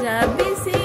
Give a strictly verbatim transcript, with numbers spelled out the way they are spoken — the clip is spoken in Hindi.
जब से